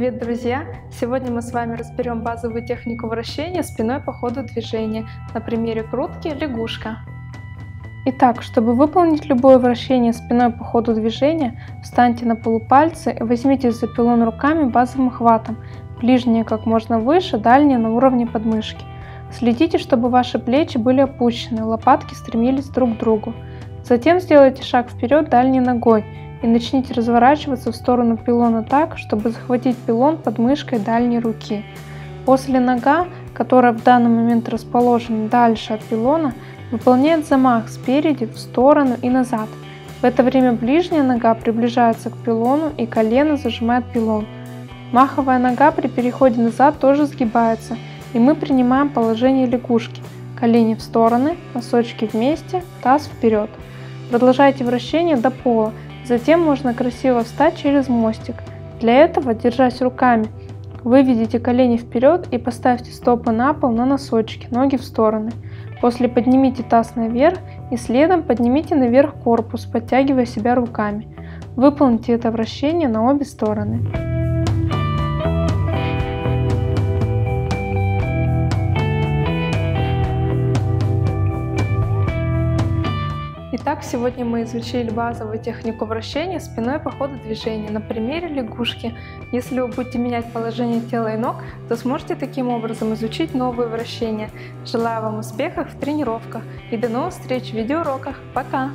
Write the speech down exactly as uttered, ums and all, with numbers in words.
Привет, друзья! Сегодня мы с вами разберем базовую технику вращения спиной по ходу движения на примере крутки лягушка. Итак, чтобы выполнить любое вращение спиной по ходу движения, встаньте на полупальцы и возьмитесь за пилон руками базовым хватом, ближние как можно выше, дальние на уровне подмышки. Следите, чтобы ваши плечи были опущены, лопатки стремились друг к другу. Затем сделайте шаг вперед дальней ногой и начните разворачиваться в сторону пилона так, чтобы захватить пилон подмышкой дальней руки. После нога, которая в данный момент расположена дальше от пилона, выполняет замах спереди, в сторону и назад. В это время ближняя нога приближается к пилону и колено зажимает пилон. Маховая нога при переходе назад тоже сгибается, и мы принимаем положение лягушки. Колени в стороны, носочки вместе, таз вперед. Продолжайте вращение до пола. Затем можно красиво встать через мостик. Для этого, держась руками, выведите колени вперед и поставьте стопы на пол на носочки, ноги в стороны. После поднимите таз наверх и следом поднимите наверх корпус, подтягивая себя руками. Выполните это вращение на обе стороны. Итак, сегодня мы изучили базовую технику вращения спиной по ходу движения на примере лягушки. Если вы будете менять положение тела и ног, то сможете таким образом изучить новые вращения. Желаю вам успехов в тренировках и до новых встреч в видеоуроках. Пока!